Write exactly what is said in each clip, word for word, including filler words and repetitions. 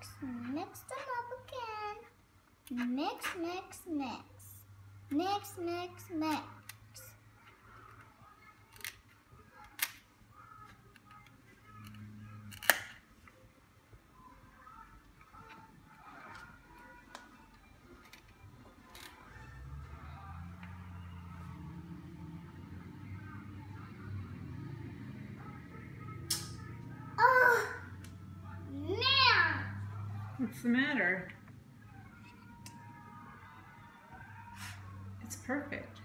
blocks, mix them up again. Mix, mix, mix. Mix, mix, mix. What's the matter? It's perfect.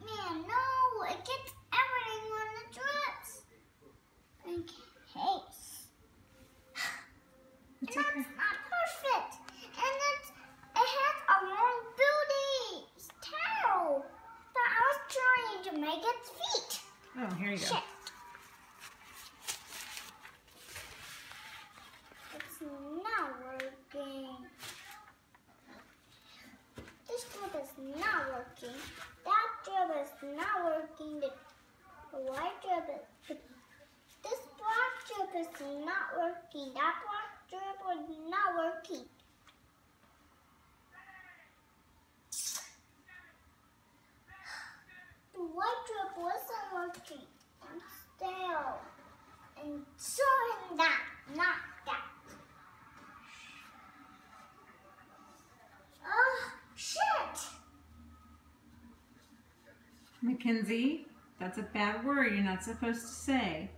Man, no, it gets everything on the drips. In case. It's and okay. That's not perfect. And it's, it has a wrong beauty tail. But I was trying to make its feet. Oh, here you go. Shit. This drip is not working. That drip is not working. The white drip is. This black drip is not working. That black drip is not working. The white drip wasn't working. I'm stale. And so in that, not that. Makenzie, that's a bad word you're not supposed to say.